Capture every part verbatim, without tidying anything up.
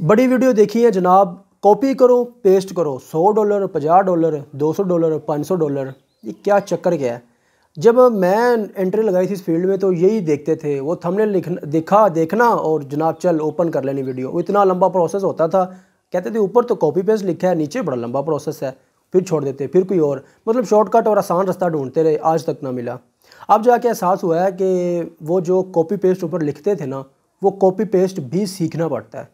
बड़ी वीडियो देखी है जनाब, कॉपी करो पेस्ट करो, सौ डॉलर, पचास डॉलर, दो सौ डॉलर, पाँच सौ डॉलर, ये क्या चक्कर क्या है। जब मैं एंट्री लगाई थी इस फील्ड में तो यही देखते थे, वो थंबनेल दिखा देखना और जनाब चल ओपन कर लेनी वीडियो। इतना लंबा प्रोसेस होता था, कहते थे ऊपर तो कॉपी पेस्ट लिखा है, नीचे बड़ा लंबा प्रोसेस है, फिर छोड़ देते, फिर कोई और, मतलब शॉर्टकट और आसान रास्ता ढूंढते रहे, आज तक ना मिला। अब जाके एहसास हुआ है कि वो जो कॉपी पेस्ट ऊपर लिखते थे ना, वो कॉपी पेस्ट भी सीखना पड़ता है।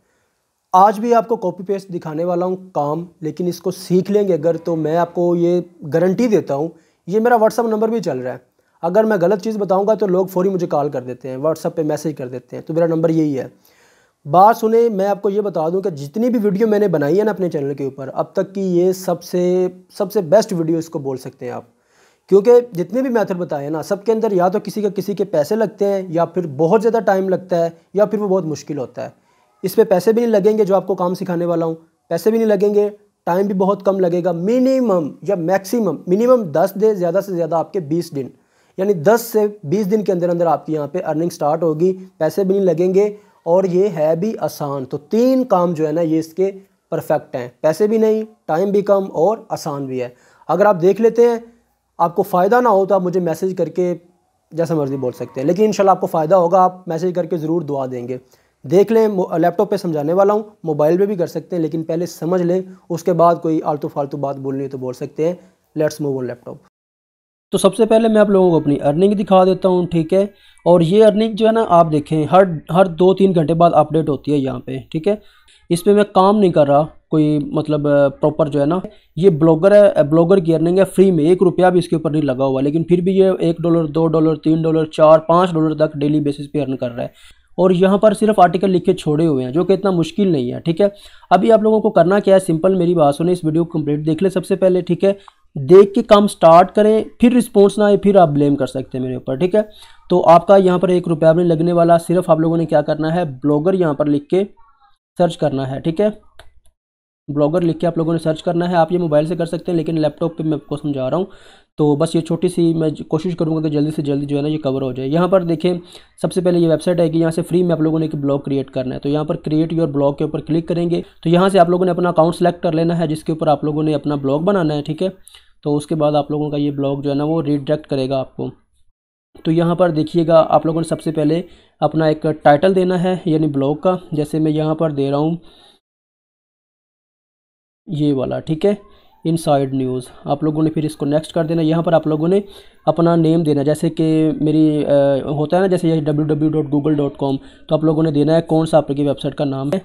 आज भी आपको कॉपी पेस्ट दिखाने वाला हूँ काम, लेकिन इसको सीख लेंगे अगर तो मैं आपको ये गारंटी देता हूँ। ये मेरा व्हाट्सअप नंबर भी चल रहा है, अगर मैं गलत चीज़ बताऊँगा तो लोग फ़ौरी मुझे कॉल कर देते हैं, व्हाट्सअप पे मैसेज कर देते हैं, तो मेरा नंबर यही है। बात सुने, मैं आपको ये बता दूं कि जितनी भी वीडियो मैंने बनाई है ना अपने चैनल के ऊपर अब तक की, ये सबसे सबसे बेस्ट वीडियो इसको बोल सकते हैं आप, क्योंकि जितने भी मेथड बताए ना सबके अंदर या तो किसी के किसी के पैसे लगते हैं, या फिर बहुत ज़्यादा टाइम लगता है, या फिर वो बहुत मुश्किल होता है। इस पर पैसे भी नहीं लगेंगे, जो आपको काम सिखाने वाला हूँ पैसे भी नहीं लगेंगे, टाइम भी बहुत कम लगेगा, मिनिमम या मैक्सिमम मिनिमम दस दिन, ज़्यादा से ज़्यादा आपके बीस दिन, यानी दस से बीस दिन के अंदर अंदर आपकी यहाँ पे अर्निंग स्टार्ट होगी, पैसे भी नहीं लगेंगे और ये है भी आसान। तो तीन काम जो है ना ये इसके परफेक्ट हैं, पैसे भी नहीं, टाइम भी कम और आसान भी है। अगर आप देख लेते हैं आपको फ़ायदा ना हो तो आप मुझे मैसेज करके जैसा मर्ज़ी बोल सकते हैं, लेकिन इंशाल्लाह आपको फ़ायदा होगा, आप मैसेज करके ज़रूर दुआ देंगे। देख लें, लैपटॉप पे समझाने वाला हूँ, मोबाइल पे भी कर सकते हैं, लेकिन पहले समझ लें, उसके बाद कोई आलतू फालतू बात बोलनी है तो बोल सकते हैं। Let's move on laptop. तो सबसे पहले मैं आप लोगों को अपनी अर्निंग दिखा देता हूँ, ठीक है। और ये अर्निंग जो है ना आप देखें हर हर दो तीन घंटे बाद अपडेट होती है यहाँ पे, ठीक है। इस पर मैं काम नहीं कर रहा कोई, मतलब प्रॉपर जो है ना ये ब्लॉगर है, ब्लॉगर की अर्निंग है, फ्री में, एक रुपया भी इसके ऊपर नहीं लगा हुआ, लेकिन फिर भी ये एक डॉलर दो डॉलर तीन डॉलर चार पाँच डॉलर तक डेली बेसिस पे अर्न कर रहा है। और यहाँ पर सिर्फ आर्टिकल लिख के छोड़े हुए हैं, जो कि इतना मुश्किल नहीं है, ठीक है। अभी आप लोगों को करना क्या है, सिंपल मेरी बात सुने, इस वीडियो को कंप्लीट देख ले सबसे पहले, ठीक है। देख के काम स्टार्ट करें, फिर रिस्पॉन्स ना आए फिर आप ब्लेम कर सकते हैं मेरे ऊपर, ठीक है। तो आपका यहाँ पर एक रुपया भी नहीं लगने वाला, सिर्फ आप लोगों ने क्या करना है, ब्लॉगर यहाँ पर लिख के सर्च करना है, ठीक है। ब्लॉगर लिख के आप लोगों ने सर्च करना है, आप ये मोबाइल से कर सकते हैं, लेकिन लैपटॉप पे मैं आपको समझा रहा हूँ, तो बस ये छोटी सी मैं कोशिश करूँगा कि जल्दी से जल्दी जो है ना ये कवर हो जाए। यहाँ पर देखें सबसे पहले ये वेबसाइट है कि यहाँ से फ्री में आप लोगों ने एक ब्लॉग क्रिएट करना है, तो यहाँ पर क्रिएट योर ब्लॉग के ऊपर क्लिक करेंगे, तो यहाँ से आप लोगों ने अपना अकाउंट सेलेक्ट कर लेना है जिसके ऊपर आप लोगों ने अपना ब्लॉग बनाना है, ठीक है। तो उसके बाद आप लोगों का ये ब्लॉग जो है ना वो रीडायरेक्ट करेगा आपको। तो यहाँ पर देखिएगा आप लोगों ने सबसे पहले अपना एक टाइटल देना है, यानी ब्लॉग का, जैसे मैं यहाँ पर दे रहा हूँ ये वाला, ठीक है, इनसाइड न्यूज़। आप लोगों ने फिर इसको नेक्स्ट कर देना। यहाँ पर आप लोगों ने अपना नेम देना, जैसे कि मेरी आ, होता है ना जैसे ये W W W dot Google dot com, तो आप लोगों ने देना है कौन सा आपकी वेबसाइट का नाम है।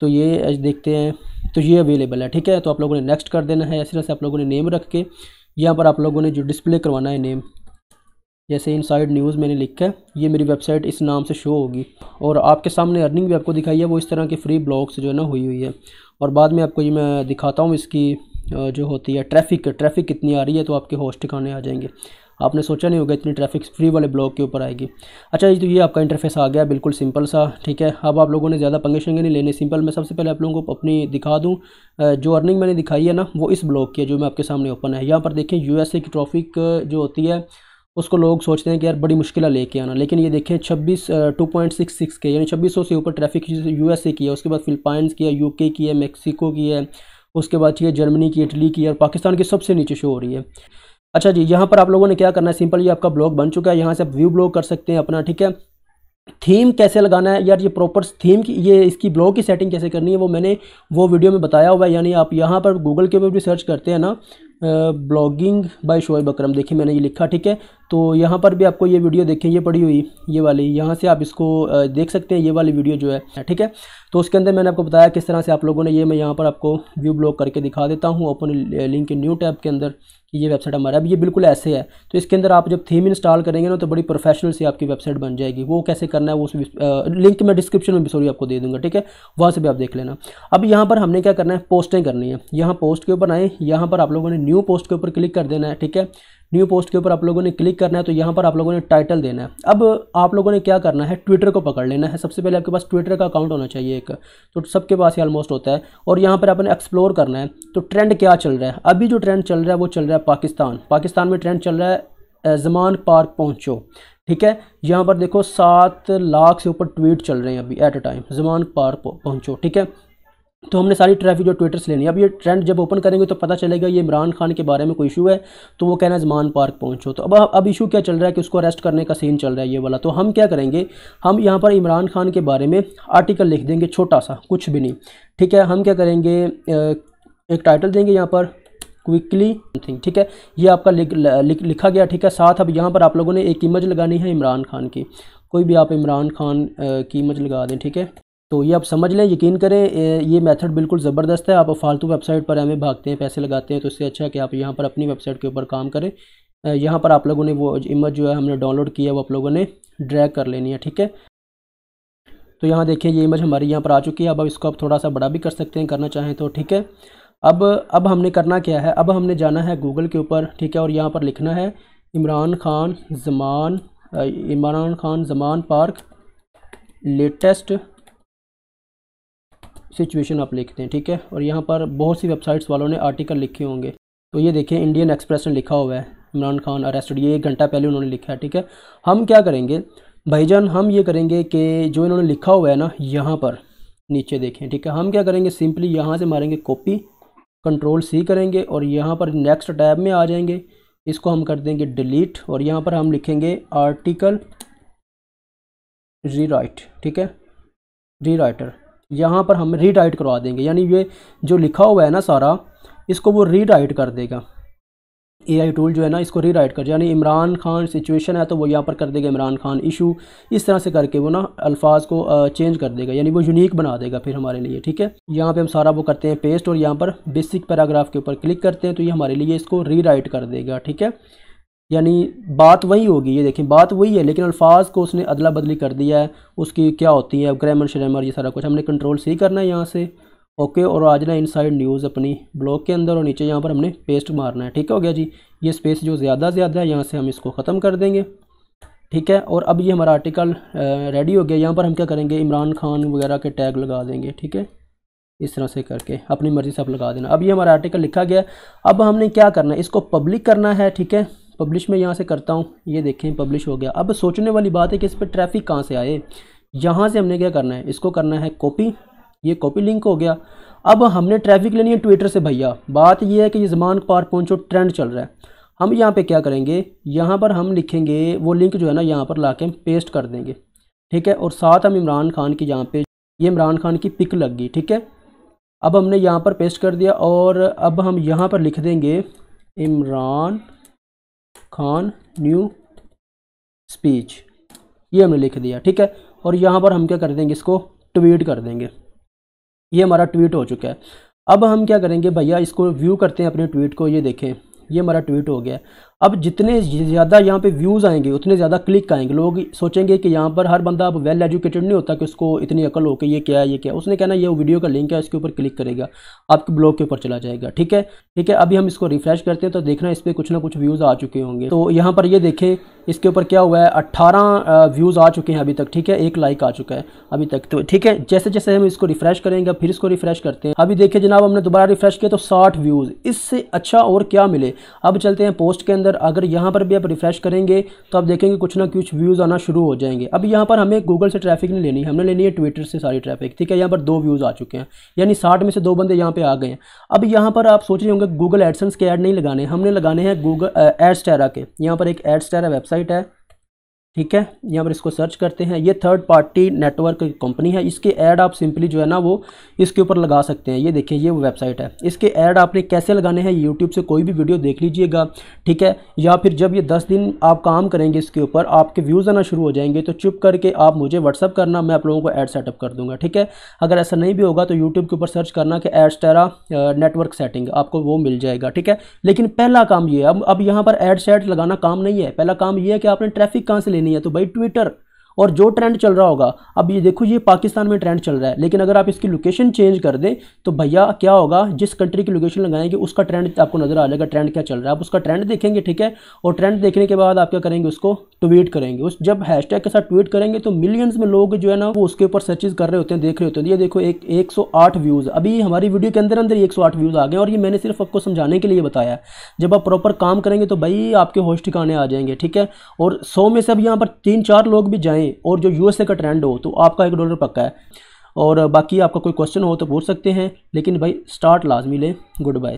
तो ये देखते हैं, तो ये अवेलेबल है, ठीक है। तो आप लोगों ने नेक्स्ट कर देना है। इस तरह से आप लोगों ने नेम रख के यहाँ पर आप लोगों ने जो डिस्प्ले करवाना है नेम, जैसे इनसाइड न्यूज़ मैंने लिखा है, ये मेरी वेबसाइट इस नाम से शो होगी। और आपके सामने अर्निंग भी आपको दिखाई है, वो इस तरह के फ्री ब्लॉग्स जो है ना हुई हुई है। और बाद में आपको ये मैं दिखाता हूँ इसकी जो होती है ट्रैफिक, ट्रैफिक कितनी आ रही है, तो आपके होस्ट ठिकाने आ जाएंगे। आपने सोचा नहीं होगा इतनी ट्रैफिक फ्री वाले ब्लॉग के ऊपर आएगी। अच्छा ये तो ये आपका इंटरफेस आ गया, बिल्कुल सिंपल सा, ठीक है। अब आप लोगों ने ज़्यादा पंगे शंगे नहीं लेने, सिंपल मैं सबसे पहले आप लोगों को अपनी दिखा दूँ, जो अर्निंग मैंने दिखाई है ना वो इस ब्लॉग की है जो मैं आपके सामने ओपन है। यहाँ पर देखें यू एस ए की ट्रैफिक जो होती है उसको लोग सोचते हैं कि यार बड़ी मुश्किल है लेके आना, लेकिन ये देखें छब्बीस टू पॉइंट सिक्स सिक्स के, यानी छब्बीस सौ से ऊपर ट्रैफिक यूएसए की है, उसके बाद फिलिपाइंस की है, यूके की है, मेक्सिको की है, उसके बाद ये जर्मनी की, इटली की है, और पाकिस्तान की सबसे नीचे शो हो रही है। अच्छा जी, यहाँ पर आप लोगों ने क्या करना है, सिंपल ये आपका ब्लॉग बन चुका है, यहाँ से आप व्यू ब्लॉग कर सकते हैं अपना, ठीक है। थीम कैसे लगाना है यार, ये प्रॉपर थीम की, ये इसकी ब्लॉग की सेटिंग कैसे करनी है वो मैंने वो वीडियो में बताया हुआ है, यानी आप यहाँ पर गूगल के ऊपर भी सर्च करते हैं ना ब्लॉगिंग बाय शोएब अकरम, देखिए मैंने ये लिखा, ठीक है। तो यहाँ पर भी आपको ये वीडियो देखें, ये पड़ी हुई ये वाली, यहाँ से आप इसको देख सकते हैं, ये वाली वीडियो जो है, ठीक है। तो उसके अंदर मैंने आपको बताया किस तरह से आप लोगों ने, ये मैं यहाँ पर आपको व्यू ब्लॉग करके दिखा देता हूँ, ओपन लिंक न्यू टैब के अंदर, कि ये वेबसाइट हमारा अब ये बिल्कुल ऐसे है। तो इसके अंदर आप जब थीम इंस्टॉल करेंगे ना तो बड़ी प्रोफेशनल सी आपकी वेबसाइट बन जाएगी। वो कैसे करना है वो उस लिंक मैं डिस्क्रिप्शन में भी सॉरी आपको दे दूँगा, ठीक है, वहाँ से भी आप देख लेना। अब यहाँ पर हमने क्या करना है, पोस्टें करनी है। यहाँ पोस्ट के ऊपर आए, यहाँ पर आप लोगों ने न्यू पोस्ट के ऊपर क्लिक कर देना है, ठीक है। न्यू पोस्ट के ऊपर आप लोगों ने क्लिक करना है, तो यहाँ पर आप लोगों ने टाइटल देना है। अब आप लोगों ने क्या करना है, ट्विटर को पकड़ लेना है। सबसे पहले आपके पास ट्विटर का अकाउंट होना चाहिए एक, तो सबके पास ही ऑलमोस्ट होता है। और यहाँ पर आपने एक्सप्लोर करना है, तो ट्रेंड क्या चल रहा है। अभी जो ट्रेंड चल रहा है वो चल रहा है पाकिस्तान, पाकिस्तान में ट्रेंड चल रहा है ज़मान पार्क पहुँचो। ठीक है, यहाँ पर देखो सात लाख से ऊपर ट्वीट चल रहे हैं अभी at a time, Zaman park पहुँचो। ठीक है, तो हमने सारी ट्रैफिक जो ट्विटर से लेनी है। अब ये ट्रेंड जब ओपन करेंगे तो पता चलेगा ये इमरान खान के बारे में कोई इशू है, तो वो कहना है ज़मान पार्क पहुंचो। तो अब अब इशू क्या चल रहा है कि उसको अरेस्ट करने का सीन चल रहा है ये वाला। तो हम क्या करेंगे, हम यहाँ पर इमरान खान के बारे में आर्टिकल लिख देंगे, छोटा सा कुछ भी नहीं। ठीक है, हम क्या करेंगे, एक टाइटल देंगे यहाँ पर क्विकली थिंग। ठीक है, ये आपका लिख, लिख, लिखा गया। ठीक है, साथ अब यहाँ पर आप लोगों ने एक इमेज लगानी है इमरान खान की, कोई भी आप इमरान खान की इमेज लगा दें। ठीक है, तो ये आप समझ लें, यकीन करें ये मेथड बिल्कुल ज़बरदस्त है। आप फालतू वेबसाइट पर हमें भागते हैं, पैसे लगाते हैं, तो इससे अच्छा है कि आप यहाँ पर अपनी वेबसाइट के ऊपर काम करें। यहाँ पर आप लोगों ने वो इमेज जो है हमने डाउनलोड किया है वो आप लोगों ने ड्रैग कर लेनी है। ठीक है, तो यहाँ देखिए ये इमेज हमारी यहाँ पर आ चुकी है। अब इसको आप थोड़ा सा बड़ा भी कर सकते हैं करना चाहें तो। ठीक है, अब अब हमने करना क्या है, अब हमने जाना है गूगल के ऊपर। ठीक है, और यहाँ पर लिखना है Imran Khan Zaman Imran Khan Zaman park latest situation आप लिखते हैं। ठीक है, और यहाँ पर बहुत सी वेबसाइट्स वालों ने आर्टिकल लिखे होंगे। तो ये देखें, इंडियन एक्सप्रेस ने लिखा हुआ है इमरान खान अरेस्टेड, ये एक घंटा पहले उन्होंने लिखा है। ठीक है, हम क्या करेंगे भाईजान, हम ये करेंगे कि जो इन्होंने लिखा हुआ है ना यहाँ पर नीचे देखें। ठीक है, हम क्या करेंगे, सिंपली यहाँ से मारेंगे कॉपी, कंट्रोल सी करेंगे और यहाँ पर नेक्स्ट टैब में आ जाएंगे। इसको हम कर देंगे डिलीट और यहाँ पर हम लिखेंगे आर्टिकल रीराइट। ठीक है, रीराइटर, यहाँ पर हम रीराइट करवा देंगे, यानी ये जो लिखा हुआ है ना सारा इसको वो रीराइट कर देगा। एआई टूल जो है ना इसको रीराइट कर, यानी इमरान खान सिचुएशन है तो वो यहाँ पर कर देगा इमरान खान इशू, इस तरह से करके वो ना अल्फाज को चेंज कर देगा, यानी वो यूनिक बना देगा फिर हमारे लिए। ठीक है, यहाँ पे हम सारा वो करते हैं पेस्ट और यहाँ पर बेसिक पैराग्राफ के ऊपर क्लिक करते हैं तो ये हमारे लिए इसको रीराइट कर देगा। ठीक है, यानी बात वही होगी, ये देखें बात वही है लेकिन अल्फाज को उसने अदला बदली कर दिया है, उसकी क्या होती है ग्रामर श्रामर ये सारा कुछ। हमने कंट्रोल सी करना है यहाँ से, ओके, और आ जाना इनसाइड न्यूज़ अपनी ब्लॉग के अंदर और नीचे यहाँ पर हमने पेस्ट मारना है। ठीक हो गया जी, ये स्पेस जो ज़्यादा ज़्यादा है यहाँ से हम इसको ख़त्म कर देंगे। ठीक है, और अब ये हमारा आर्टिकल रेडी हो गया। यहाँ पर हम क्या करेंगे, इमरान खान वगैरह के टैग लगा देंगे। ठीक है, इस तरह से करके अपनी मर्ज़ी से आप लगा देना। अब ये हमारा आर्टिकल लिखा गया, अब हमने क्या करना है, इसको पब्लिक करना है। ठीक है, पब्लिश में यहाँ से करता हूँ, ये देखें पब्लिश हो गया। अब सोचने वाली बात है कि इस पर ट्रैफिक कहाँ से आए, यहाँ से हमने क्या करना है, इसको करना है कॉपी, ये कॉपी लिंक हो गया। अब हमने ट्रैफिक लेनी है ट्विटर से। भैया बात ये है कि ये ज़मान पार्क पहुँचो ट्रेंड चल रहा है, हम यहाँ पे क्या करेंगे, यहाँ पर हम लिखेंगे वो लिंक जो है ना यहाँ पर ला के हम पेस्ट कर देंगे। ठीक है, और साथ हम इमरान खान की यहाँ पर, ये इमरान खान की पिक लग गई। ठीक है, अब हमने यहाँ पर पेस्ट कर दिया और अब हम यहाँ पर लिख देंगे इमरान खान न्यू स्पीच, ये हमने लिख दिया। ठीक है, और यहाँ पर हम क्या कर देंगे, इसको ट्वीट कर देंगे। ये हमारा ट्वीट हो चुका है। अब हम क्या करेंगे भैया, इसको व्यू करते हैं अपने ट्वीट को। ये देखें ये हमारा ट्वीट हो गया। अब जितने ज़्यादा यहाँ पे व्यूज़ आएंगे उतने ज़्यादा क्लिक आएंगे, लोग सोचेंगे कि यहाँ पर हर बंदा अब वेल एजुकेटेड नहीं होता कि उसको इतनी अकल हो कि ये क्या है ये क्या है, उसने कहना ये वीडियो का लिंक है इसके ऊपर क्लिक करेगा, आपके ब्लॉग के ऊपर चला जाएगा। ठीक है, ठीक है, अभी हम इसको रिफ्रेश करते हैं तो देखना इस पर कुछ ना कुछ व्यूज़ आ चुके होंगे। तो यहाँ पर ये देखें इसके ऊपर क्या हुआ है, अट्ठारह व्यूज़ आ चुके हैं अभी तक। ठीक है, एक लाइक आ चुका है अभी तक। तो ठीक है, जैसे जैसे हम इसको रिफ्रेश करेंगे, फिर इसको रिफ्रेश करते हैं, अभी देखिए जनाब हमने दोबारा रिफ्रेश किया तो साठ व्यूज़, इससे अच्छा और क्या मिले। अब चलते हैं पोस्ट के अंदर, अगर यहाँ पर भी आप रिफ्रेश करेंगे तो आप देखेंगे कुछ ना कुछ व्यूज़ आना शुरू हो जाएंगे। अब यहाँ पर हमें गूगल से ट्रैफिक नहीं लेनी है, हमने लेनी है ट्विटर से सारी ट्रैफिक। ठीक है, यहाँ पर दो व्यूज़ आ चुके हैं, यानी साठ में से दो बंदे यहाँ पे आ गए हैं। अब यहाँ पर आप सोच रहे होंगे गूगल एडसेंस के ऐड नहीं लगाने, हमने लगाने हैं गूगल एडस्टेरा के। यहाँ पर एक एडस्टेरा वेबसाइट है, ठीक है, यहाँ पर इसको सर्च करते हैं, ये थर्ड पार्टी नेटवर्क की कंपनी है, इसके ऐड आप सिंपली जो है ना वो इसके ऊपर लगा सकते हैं। ये देखिए ये वो वेबसाइट है, इसके ऐड आपने कैसे लगाने हैं, यूट्यूब से कोई भी वीडियो देख लीजिएगा। ठीक है, या फिर जब ये दस दिन आप काम करेंगे इसके ऊपर आपके व्यूज़ आना शुरू हो जाएंगे तो चुप करके आप मुझे व्हाट्सअप करना, मैं आप लोगों को ऐड सेटअप कर दूँगा। ठीक है, अगर ऐसा नहीं भी होगा तो यूट्यूब के ऊपर सर्च करना कि एडस्टेरा नेटवर्क सेटिंग, आपको वो मिल जाएगा। ठीक है, लेकिन पहला काम ये है, अब अब यहाँ पर ऐड सेट लगाना काम नहीं है, पहला काम ये है कि आपने ट्रैफिक कहाँ से नहीं है, तो भाई ट्विटर और जो ट्रेंड चल रहा होगा, अब ये देखो ये पाकिस्तान में ट्रेंड चल रहा है, लेकिन अगर आप इसकी लोकेशन चेंज कर दें तो भैया क्या होगा, जिस कंट्री की लोकेशन लगाएंगे उसका ट्रेंड आपको नजर आ जाएगा, ट्रेंड क्या चल रहा है, आप उसका ट्रेंड देखेंगे, ठीक है। और ट्रेंड देखने के बाद आप क्या करेंगे, उसको ट्वीट करेंगे, उस जब हैशटैग के साथ ट्वीट करेंगे तो मिलियंस में लोग जो है ना वो उसके ऊपर सर्चेज कर रहे होते हैं, देख रहे होते हैं। ये देखो एक एक सौ आठ व्यूज़ अभी हमारी वीडियो के अंदर अंदर एक सौ आठ व्यूज़ आ गए, और ये मैंने सिर्फ आपको समझाने के लिए बताया। जब आप प्रॉपर काम करेंगे तो भाई आपके होश ठिकाने आ जाएंगे, ठीक है। और सौ में से अब यहाँ पर तीन चार लोग भी जाएँ और जो यूएसए का ट्रेंड हो तो आपका एक डॉलर पक्का है। और बाकी आपका कोई क्वेश्चन हो तो पूछ सकते हैं, लेकिन भाई स्टार्ट लाजमी लें। Good bye.